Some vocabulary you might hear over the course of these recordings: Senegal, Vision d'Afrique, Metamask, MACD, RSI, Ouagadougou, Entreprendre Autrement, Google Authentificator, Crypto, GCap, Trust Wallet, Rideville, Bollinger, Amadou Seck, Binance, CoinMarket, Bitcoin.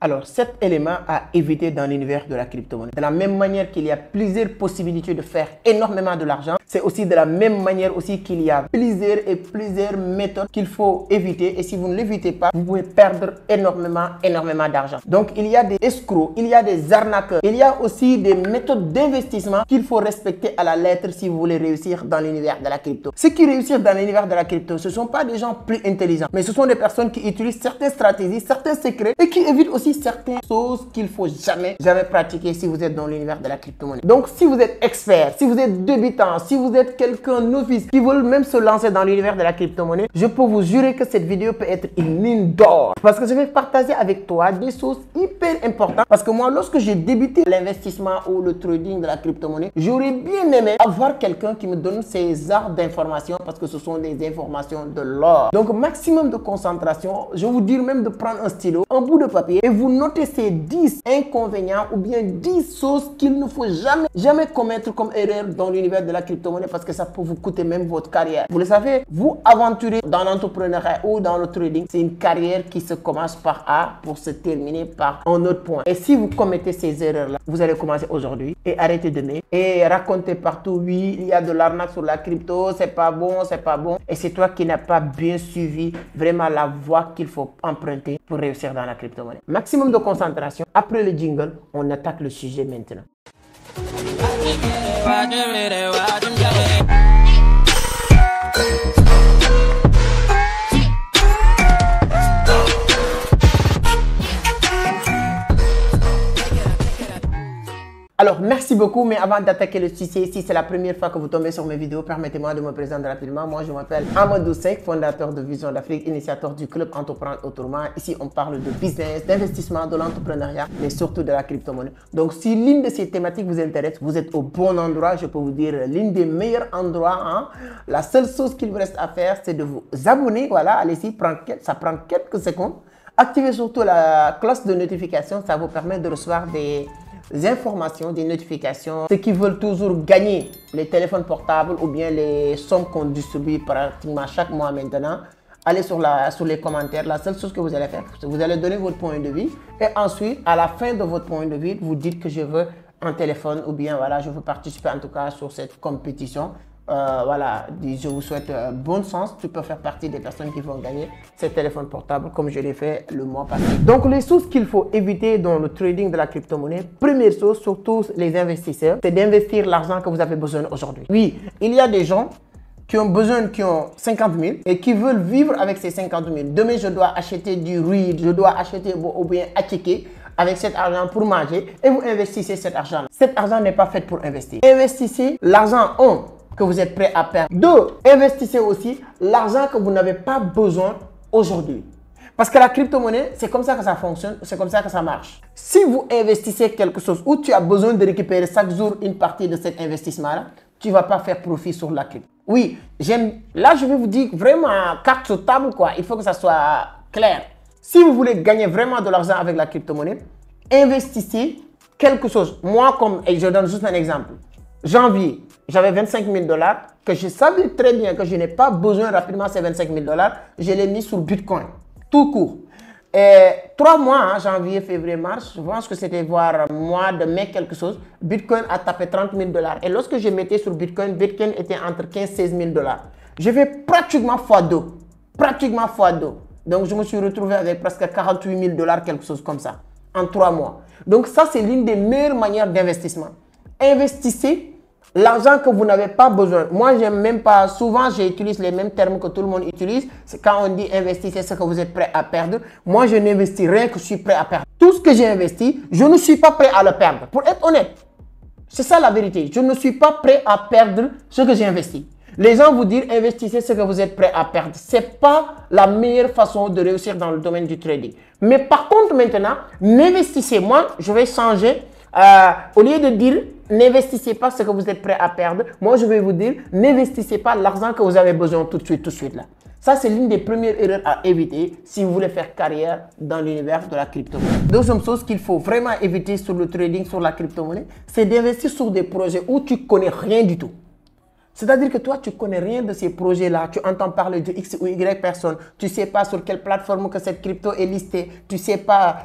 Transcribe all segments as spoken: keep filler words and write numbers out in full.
Alors, cet élément à éviter dans l'univers de la crypto-monnaie. De la même manière qu'il y a plusieurs possibilités de faire énormément de l'argent, c'est aussi de la même manière aussi qu'il y a plusieurs et plusieurs méthodes qu'il faut éviter. Et si vous ne l'évitez pas, vous pouvez perdre énormément, énormément d'argent. Donc, il y a des escrocs, il y a des arnaqueurs, il y a aussi des méthodes d'investissement qu'il faut respecter à la lettre si vous voulez réussir dans l'univers de la crypto. Ceux qui réussissent dans l'univers de la crypto, ce ne sont pas des gens plus intelligents, mais ce sont des personnes qui utilisent certaines stratégies, certains secrets et qui évitent aussi certaines choses qu'il faut jamais, jamais pratiquer si vous êtes dans l'univers de la crypto-monnaie. Donc, si vous êtes expert, si vous êtes débutant, si vous êtes quelqu'un novice qui veut même se lancer dans l'univers de la crypto-monnaie, je peux vous jurer que cette vidéo peut être une mine d'or parce que je vais partager avec toi des choses hyper importantes. Parce que moi, lorsque j'ai débuté l'investissement ou le trading de la crypto-monnaie, j'aurais bien aimé avoir quelqu'un qui me donne ces arts d'informations parce que ce sont des informations de l'or. Donc, maximum de concentration, je vous dirais même de prendre un stylo, un bout de papier et vous notez ces dix inconvénients ou bien dix choses qu'il ne faut jamais, jamais commettre comme erreur dans l'univers de la crypto-monnaie parce que ça peut vous coûter même votre carrière. Vous le savez, vous aventurer dans l'entrepreneuriat ou dans le trading, c'est une carrière qui se commence par A pour se terminer par un autre point. Et si vous commettez ces erreurs-là, vous allez commencer aujourd'hui et arrêter demain et raconter partout, oui, il y a de l'arnaque sur la crypto, c'est pas bon, c'est pas bon. Et c'est toi qui n'as pas bien suivi vraiment la voie qu'il faut emprunter pour réussir dans la crypto-monnaie. Maximum de concentration. Après le jingle, on attaque le sujet maintenant. Alors, merci beaucoup, mais avant d'attaquer le sujet, si c'est la première fois que vous tombez sur mes vidéos, permettez-moi de me présenter rapidement. Moi, je m'appelle Amadou Seck, fondateur de Vision d'Afrique, initiateur du club Entreprendre Autrement. Ici, on parle de business, d'investissement, de l'entrepreneuriat, mais surtout de la crypto-monnaie. Donc, si l'une de ces thématiques vous intéresse, vous êtes au bon endroit, je peux vous dire, l'une des meilleurs endroits. Hein. La seule chose qu'il vous reste à faire, c'est de vous abonner. Voilà, allez-y, ça prend quelques secondes. Activez surtout la cloche de notification, ça vous permet de recevoir des... des informations, des notifications, ceux qui veulent toujours gagner les téléphones portables ou bien les sommes qu'on distribue pratiquement chaque mois maintenant, allez sur, la, sur les commentaires. La seule chose que vous allez faire, vous allez donner votre point de vue et ensuite, à la fin de votre point de vue, vous dites que je veux un téléphone ou bien voilà, je veux participer en tout cas sur cette compétition. Euh, voilà, je vous souhaite euh, bon sens. Tu peux faire partie des personnes qui vont gagner ces téléphones portables comme je l'ai fait le mois passé. Donc, les choses qu'il faut éviter dans le trading de la crypto-monnaie, première chose, surtout les investisseurs, c'est d'investir l'argent que vous avez besoin aujourd'hui. Oui, il y a des gens qui ont besoin, qui ont cinquante mille et qui veulent vivre avec ces cinquante mille. Demain, je dois acheter du riz, je dois acheter ou bien acheter avec cet argent pour manger et vous investissez cet argent. Cet argent n'est pas fait pour investir. Investissez l'argent en que vous êtes prêt à perdre. Deux, investissez aussi l'argent que vous n'avez pas besoin aujourd'hui. Parce que la crypto-monnaie, c'est comme ça que ça fonctionne, c'est comme ça que ça marche. Si vous investissez quelque chose où tu as besoin de récupérer chaque jour une partie de cet investissement-là, tu ne vas pas faire profit sur la crypto. Oui, j'aime. Là, je vais vous dire vraiment carte sur table, quoi. Il faut que ça soit clair. Si vous voulez gagner vraiment de l'argent avec la crypto-monnaie, investissez quelque chose. Moi, comme, et je donne juste un exemple. Janvier, j'avais vingt-cinq mille dollars que je savais très bien que je n'ai pas besoin rapidement ces vingt-cinq mille dollars. Je l'ai mis sur Bitcoin, tout court. Et trois mois, hein, janvier, février, mars, je pense que c'était voir mois de mai quelque chose, Bitcoin a tapé trente mille dollars. Et lorsque je mettais sur Bitcoin, Bitcoin était entre quinze et seize mille dollars. Je fais pratiquement fois deux, pratiquement fois deux. Donc, je me suis retrouvé avec presque quarante-huit mille dollars, quelque chose comme ça, en trois mois. Donc, ça, c'est l'une des meilleures manières d'investissement. Investissez l'argent que vous n'avez pas besoin. Moi, j'aime même pas. Souvent, j'utilise les mêmes termes que tout le monde utilise. Quand on dit investissez ce que vous êtes prêt à perdre, moi, je n'investis rien que je suis prêt à perdre. Tout ce que j'ai investi, je ne suis pas prêt à le perdre. Pour être honnête, c'est ça la vérité. Je ne suis pas prêt à perdre ce que j'ai investi. Les gens vous disent investissez ce que vous êtes prêt à perdre. Ce n'est pas la meilleure façon de réussir dans le domaine du trading. Mais par contre, maintenant, n'investissez. Moi, je vais changer. Euh, au lieu de dire n'investissez pas ce que vous êtes prêt à perdre, moi je vais vous dire n'investissez pas l'argent que vous avez besoin tout de suite, tout de suite là. Ça, c'est l'une des premières erreurs à éviter si vous voulez faire carrière dans l'univers de la crypto-monnaie. Deuxième chose qu'il faut vraiment éviter sur le trading, sur la crypto-monnaie, c'est d'investir sur des projets où tu ne connais rien du tout. C'est-à-dire que toi, tu ne connais rien de ces projets-là. Tu entends parler de X ou Y personne. Tu ne sais pas sur quelle plateforme que cette crypto est listée. Tu ne sais pas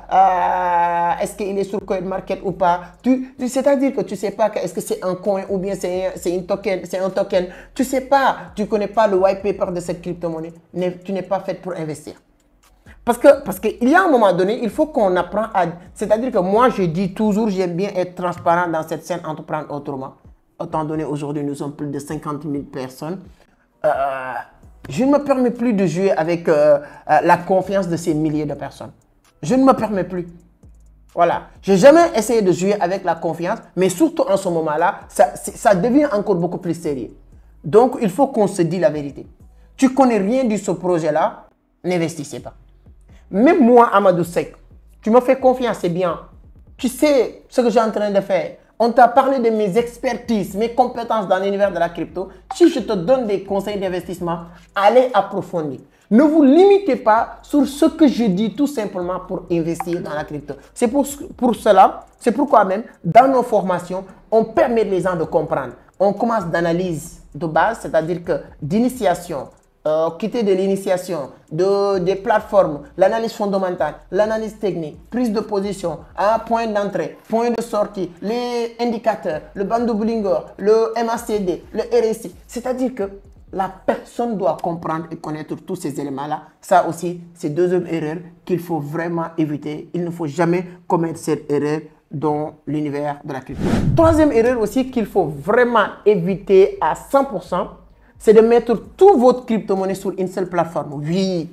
euh, est-ce qu'il est sur CoinMarket ou pas. Tu, tu, c'est-à-dire que tu ne sais pas que, est-ce que c'est un coin ou bien c'est une token, c'est un token. Tu ne sais pas, tu ne connais pas le white paper de cette crypto-monnaie. Tu n'es pas faite pour investir. Parce que, parce qu'il y a un moment donné, il faut qu'on apprend à... C'est-à-dire que moi, je dis toujours, j'aime bien être transparent dans cette scène entreprendre autrement. Étant donné aujourd'hui, nous sommes plus de cinquante mille personnes. Euh, je ne me permets plus de jouer avec euh, la confiance de ces milliers de personnes. Je ne me permets plus. Voilà. Je n'ai jamais essayé de jouer avec la confiance, mais surtout en ce moment-là, ça, ça devient encore beaucoup plus sérieux. Donc, il faut qu'on se dise la vérité. Tu ne connais rien de ce projet-là, n'investissez pas. Même moi, Amadou Seck, tu me fais confiance, c'est bien. Tu sais ce que j'ai en train de faire. On t'a parlé de mes expertises, mes compétences dans l'univers de la crypto. Si je te donne des conseils d'investissement, allez approfondir. Ne vous limitez pas sur ce que je dis tout simplement pour investir dans la crypto. C'est pour, pour cela, c'est pourquoi même dans nos formations, on permet les gens de comprendre. On commence d'analyse de base, c'est-à-dire que d'initiation, Euh, quitter de l'initiation, de, des plateformes, l'analyse fondamentale, l'analyse technique, prise de position, un point d'entrée, point de sortie, les indicateurs, le band de Bollinger, le M A C D, le R S I. C'est-à-dire que la personne doit comprendre et connaître tous ces éléments-là. Ça aussi, c'est deuxième erreur qu'il faut vraiment éviter. Il ne faut jamais commettre cette erreur dans l'univers de la crypto. Troisième erreur aussi qu'il faut vraiment éviter à cent pour cent, c'est de mettre toute votre crypto-monnaie sur une seule plateforme. Oui,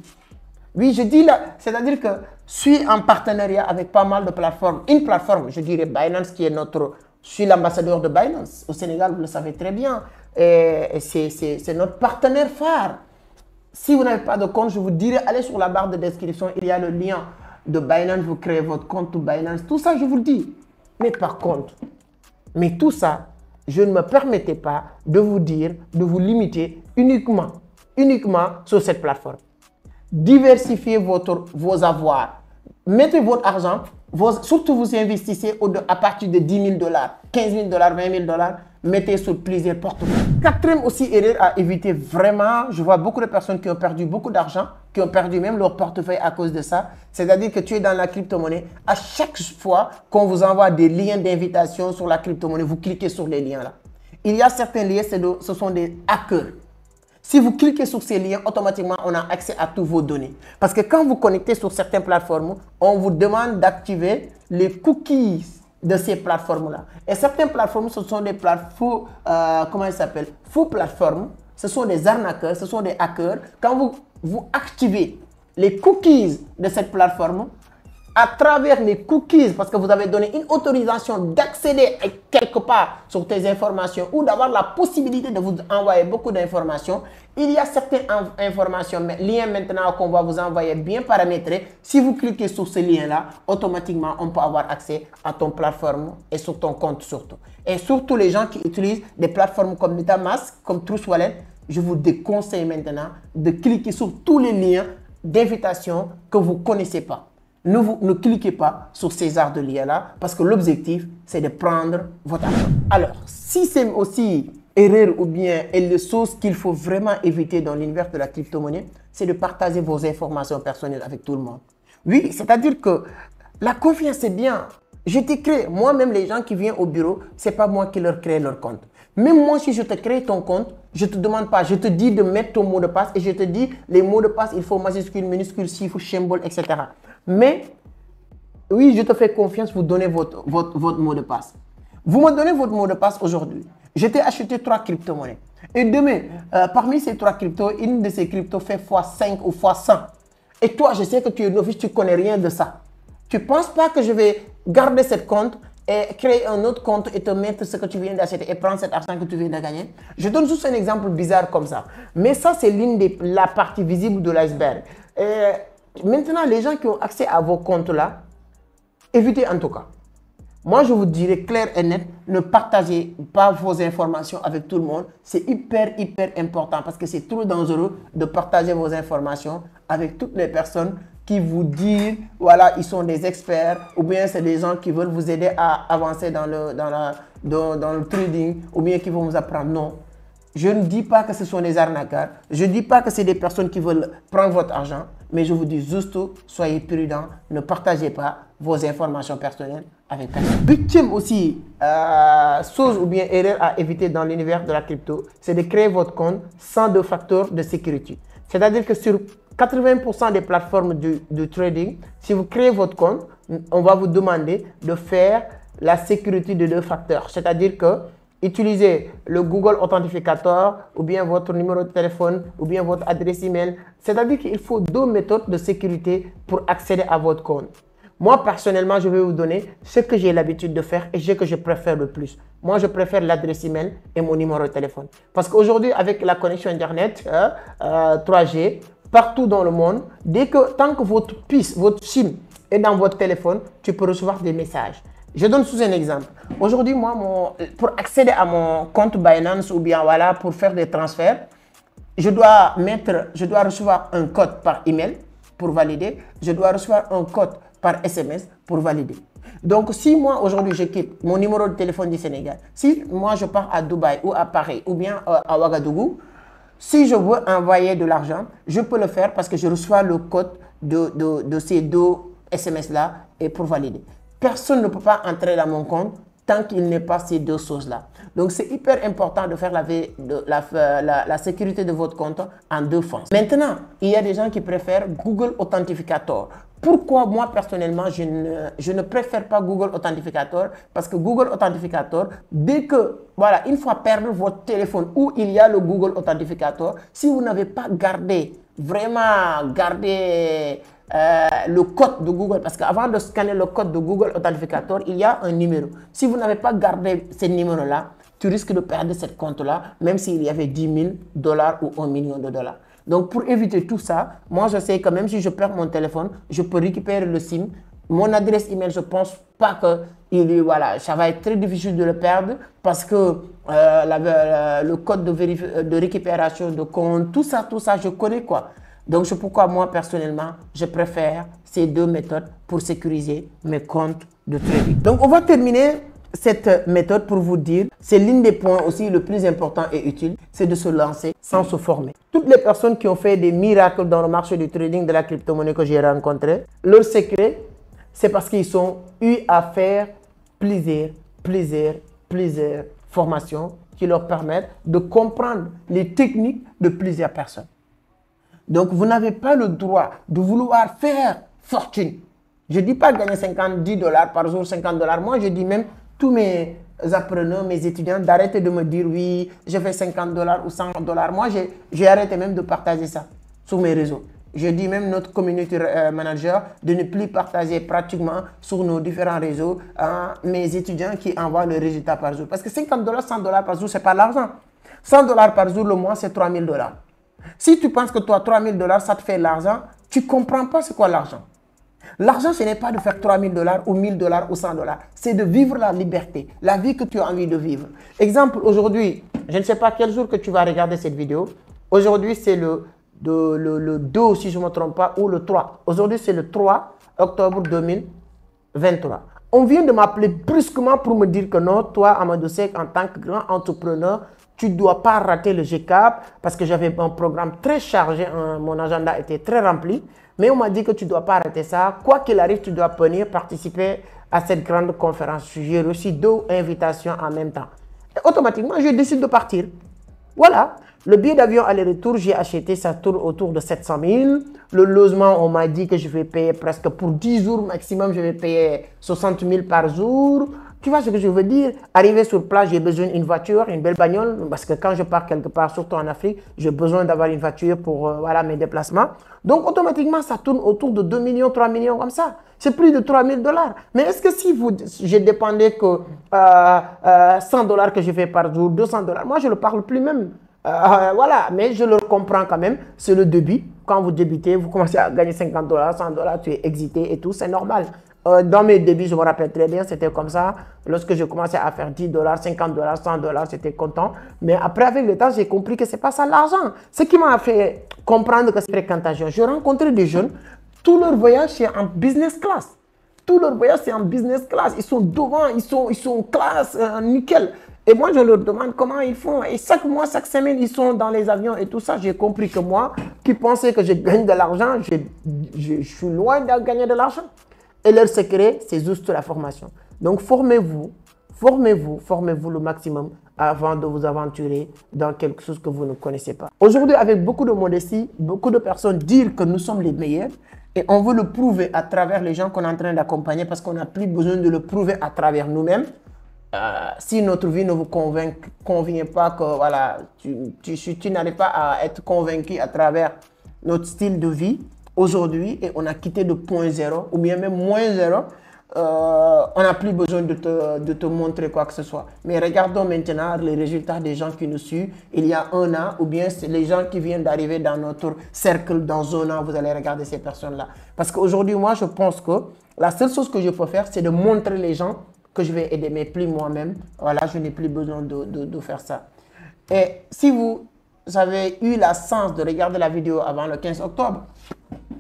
oui, je dis là, c'est-à-dire que je suis en partenariat avec pas mal de plateformes. Une plateforme, je dirais Binance, qui est notre... Je suis l'ambassadeur de Binance au Sénégal, vous le savez très bien. Et c'est notre partenaire phare. Si vous n'avez pas de compte, je vous dirais, allez sur la barre de description, il y a le lien de Binance, vous créez votre compte Binance, tout ça, je vous le dis. Mais par contre, mais tout ça, je ne me permettais pas de vous dire, de vous limiter uniquement, uniquement sur cette plateforme. Diversifiez votre, vos avoirs. Mettez votre argent, vos, surtout vous investissez au, à partir de dix mille dollars, quinze mille dollars, vingt mille dollars, mettez sur plusieurs portefeuilles. Quatrième aussi erreur à éviter vraiment, je vois beaucoup de personnes qui ont perdu beaucoup d'argent, qui ont perdu même leur portefeuille à cause de ça. C'est-à-dire que tu es dans la crypto-monnaie, à chaque fois qu'on vous envoie des liens d'invitation sur la crypto-monnaie, vous cliquez sur les liens là. Il y a certains liens, ce sont des hackers. Si vous cliquez sur ces liens, automatiquement, on a accès à toutes vos données. Parce que quand vous connectez sur certaines plateformes, on vous demande d'activer les cookies de ces plateformes-là. Et certaines plateformes, ce sont des plateformes, euh, comment elles s'appellent? Faux plateformes. Ce sont des arnaqueurs, ce sont des hackers. Quand vous, vous activez les cookies de cette plateforme, à travers les cookies, parce que vous avez donné une autorisation d'accéder quelque part sur tes informations ou d'avoir la possibilité de vous envoyer beaucoup d'informations, il y a certaines informations, mais liens maintenant qu'on va vous envoyer bien paramétrés. Si vous cliquez sur ce lien-là, automatiquement, on peut avoir accès à ton plateforme et sur ton compte surtout. Et surtout les gens qui utilisent des plateformes comme Metamask, comme Trust Wallet, je vous déconseille maintenant de cliquer sur tous les liens d'invitation que vous ne connaissez pas. Ne, vous, ne cliquez pas sur ces arts de lien-là parce que l'objectif, c'est de prendre votre argent. Alors, si c'est aussi erreur ou bien les choses qu'il faut vraiment éviter dans l'univers de la crypto-monnaie, c'est de partager vos informations personnelles avec tout le monde. Oui, c'est-à-dire que la confiance, c'est bien. Je t'ai créé. Moi-même, les gens qui viennent au bureau, ce n'est pas moi qui leur crée leur compte. Même moi, si je te crée ton compte, je ne te demande pas, je te dis de mettre ton mot de passe et je te dis les mots de passe, il faut majuscule, minuscule, chiffre, symbole, et cetera. Mais, oui, je te fais confiance, vous donnez votre, votre, votre mot de passe. Vous me donnez votre mot de passe aujourd'hui. Je t'ai acheté trois crypto-monnaies. Et demain, euh, parmi ces trois cryptos, une de ces cryptos fait fois cinq ou fois cent. Et toi, je sais que tu es novice, tu ne connais rien de ça. Tu ne penses pas que je vais garder ce compte et créer un autre compte et te mettre ce que tu viens d'acheter et prendre cet argent que tu viens de gagner. Je donne juste un exemple bizarre comme ça. Mais ça, c'est l'une des la partie visible de l'iceberg. Maintenant, les gens qui ont accès à vos comptes-là, évitez en tout cas. Moi, je vous dirais clair et net, ne partagez pas vos informations avec tout le monde. C'est hyper, hyper important parce que c'est trop dangereux de partager vos informations avec toutes les personnes qui vous disent, voilà, ils sont des experts ou bien c'est des gens qui veulent vous aider à avancer dans le, dans la, dans, dans le trading ou bien qui vont vous apprendre. Non, Je ne dis pas que ce sont des arnaqueurs, je ne dis pas que c'est des personnes qui veulent prendre votre argent, mais je vous dis juste, soyez prudents, ne partagez pas vos informations personnelles avec personne. Victime aussi, euh, chose ou bien erreur à éviter dans l'univers de la crypto, c'est de créer votre compte sans deux facteurs de sécurité. C'est-à-dire que sur quatre-vingts pour cent des plateformes du, du trading, si vous créez votre compte, on va vous demander de faire la sécurité de deux facteurs, c'est-à-dire que utilisez le Google Authentificator ou bien votre numéro de téléphone ou bien votre adresse email. C'est-à-dire qu'il faut deux méthodes de sécurité pour accéder à votre compte. Moi, personnellement, je vais vous donner ce que j'ai l'habitude de faire et ce que je préfère le plus. Moi, je préfère l'adresse email et mon numéro de téléphone. Parce qu'aujourd'hui, avec la connexion Internet euh, euh, trois G, partout dans le monde, dès que, tant que votre puce, votre SIM est dans votre téléphone, tu peux recevoir des messages. Je donne sous un exemple. Aujourd'hui, moi, mon, pour accéder à mon compte Binance ou bien voilà, pour faire des transferts, je dois mettre, je dois recevoir un code par email pour valider. Je dois recevoir un code par S M S pour valider. Donc, si moi, aujourd'hui, je quitte mon numéro de téléphone du Sénégal, si moi, je pars à Dubaï ou à Paris ou bien à Ouagadougou, si je veux envoyer de l'argent, je peux le faire parce que je reçois le code de, de, de ces deux S M S-là et pour valider. Personne ne peut pas entrer dans mon compte tant qu'il n'est pas ces deux choses-là. Donc, c'est hyper important de faire la, de, la, la, la sécurité de votre compte en deux fois. Maintenant, il y a des gens qui préfèrent Google Authentificator. Pourquoi moi, personnellement, je ne, je ne préfère pas Google Authentificator? Parce que Google Authentificator, dès que, voilà, une fois perdu votre téléphone où il y a le Google Authentificator, si vous n'avez pas gardé, vraiment gardé... Euh, le code de Google, parce qu'avant de scanner le code de Google Authentificator, il y a un numéro. Si vous n'avez pas gardé ce numéro-là, tu risques de perdre ce compte-là, même s'il y avait dix mille dollars ou un million de dollars. Donc, pour éviter tout ça, moi, je sais que même si je perds mon téléphone, je peux récupérer le SIM. Mon adresse email, je pense pas que il, voilà, ça va être très difficile de le perdre parce que euh, la, euh, le code de, de récupération de compte, tout ça, tout ça, je connais quoi. Donc, c'est pourquoi moi, personnellement, je préfère ces deux méthodes pour sécuriser mes comptes de trading. Donc, on va terminer cette méthode pour vous dire, c'est l'un des points aussi le plus important et utile, c'est de se lancer sans se former. Toutes les personnes qui ont fait des miracles dans le marché du trading de la crypto-monnaie que j'ai rencontré, leur secret, c'est parce qu'ils ont eu à faire plusieurs, plusieurs, plusieurs formations qui leur permettent de comprendre les techniques de plusieurs personnes. Donc, vous n'avez pas le droit de vouloir faire fortune. Je ne dis pas gagner cinquante, dix dollars par jour, cinquante dollars. Moi, je dis même tous mes apprenants, mes étudiants, d'arrêter de me dire oui, je fais cinquante dollars ou cent dollars. Moi, j'ai arrêté même de partager ça sur mes réseaux. Je dis même notre community manager de ne plus partager pratiquement sur nos différents réseaux hein, mes étudiants qui envoient le résultat par jour. Parce que cinquante dollars, cent dollars par jour, ce n'est pas l'argent. cent dollars par jour, le mois, c'est trois mille dollars. Si tu penses que toi, trois mille dollars, ça te fait l'argent, tu ne comprends pas c'est quoi l'argent. L'argent, ce n'est pas de faire trois mille dollars ou mille dollars ou cent dollars. C'est de vivre la liberté, la vie que tu as envie de vivre. Exemple, aujourd'hui, je ne sais pas quel jour que tu vas regarder cette vidéo. Aujourd'hui, c'est le, le, le, le deux, si je ne me trompe pas, ou le trois. Aujourd'hui, c'est le trois octobre deux mille vingt-trois. On vient de m'appeler brusquement pour me dire que non, toi, Amadou Seck, en tant que grand entrepreneur, tu ne dois pas rater le GCap parce que j'avais un programme très chargé, hein, mon agenda était très rempli. Mais on m'a dit que tu ne dois pas rater ça. Quoi qu'il arrive, tu dois venir participer à cette grande conférence. J'ai reçu deux invitations en même temps. Et automatiquement, je décide de partir. Voilà. Le billet d'avion aller-retour, j'ai acheté, ça tourne autour de sept cent mille. Le logement, on m'a dit que je vais payer presque pour dix jours maximum, je vais payer soixante mille par jour. Tu vois ce que je veux dire? Arrivé sur place, j'ai besoin d'une voiture, une belle bagnole, parce que quand je pars quelque part, surtout en Afrique, j'ai besoin d'avoir une voiture pour euh, voilà, mes déplacements. Donc, automatiquement, ça tourne autour de deux millions, trois millions, comme ça. C'est plus de trois mille dollars. Mais est-ce que si vous, je dépendais que euh, euh, cent dollars que je fais par jour, deux cents dollars, moi, je ne le parle plus même. Euh, voilà, mais je le comprends quand même. C'est le début. Quand vous débutez, vous commencez à gagner cinquante dollars, cent dollars, tu es excité et tout, c'est normal. Euh, dans mes débuts, je me rappelle très bien, c'était comme ça. Lorsque je commençais à faire dix dollars, cinquante dollars, cent dollars, j'étais content. Mais après, avec le temps, j'ai compris que ce n'est pas ça l'argent. Ce qui m'a fait comprendre que c'est très contagieux. Je rencontrais des jeunes, tout leur voyage, c'est en business class. Tout leur voyage, c'est en business class. Ils sont devant, ils sont, ils sont classe, euh, nickel. Et moi, je leur demande comment ils font. Et chaque mois, chaque semaine, ils sont dans les avions et tout ça. J'ai compris que moi, qui pensais que je gagne de l'argent, je, je, je suis loin de gagner de l'argent. Et leur secret, c'est juste la formation. Donc, formez-vous, formez-vous, formez-vous le maximum avant de vous aventurer dans quelque chose que vous ne connaissez pas. Aujourd'hui, avec beaucoup de modestie, beaucoup de personnes disent que nous sommes les meilleurs et on veut le prouver à travers les gens qu'on est en train d'accompagner parce qu'on n'a plus besoin de le prouver à travers nous-mêmes. Euh, si notre vie ne vous convainc, convient pas, que voilà, tu, tu, tu, tu n'arrives pas à être convaincu à travers notre style de vie aujourd'hui et on a quitté de point zéro ou bien même moins zéro, euh, on n'a plus besoin de te, de te montrer quoi que ce soit. Mais regardons maintenant les résultats des gens qui nous suivent il y a un an ou bien les gens qui viennent d'arriver dans notre cercle dans un an, vous allez regarder ces personnes-là. Parce qu'aujourd'hui, moi, je pense que la seule chose que je peux faire, c'est de montrer les gens que je vais aider, mais plus moi-même. Voilà, je n'ai plus besoin de, de, de faire ça. Et si vous avez eu la chance de regarder la vidéo avant le quinze octobre,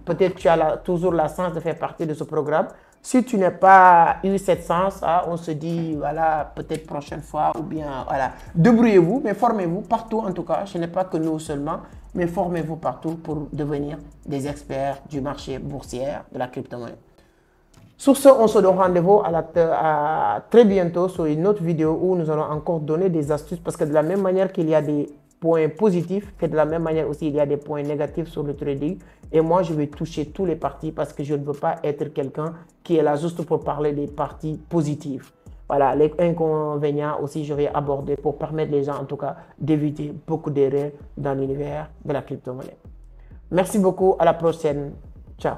peut-être tu as la, toujours la chance de faire partie de ce programme. Si tu n'as pas eu cette chance, hein, on se dit, voilà, peut-être prochaine fois, ou bien, voilà, débrouillez-vous, mais formez-vous partout en tout cas. Ce n'est pas que nous seulement, mais formez-vous partout pour devenir des experts du marché boursier, de la crypto-monnaie. Sur ce, on se donne rendez-vous à, à très bientôt sur une autre vidéo où nous allons encore donner des astuces parce que de la même manière qu'il y a des points positifs, que de la même manière aussi il y a des points négatifs sur le trading. Et moi, je vais toucher tous les parties parce que je ne veux pas être quelqu'un qui est là juste pour parler des parties positives. Voilà, les inconvénients aussi, je vais aborder pour permettre les gens en tout cas d'éviter beaucoup d'erreurs dans l'univers de la crypto-monnaie. Merci beaucoup, à la prochaine. Ciao.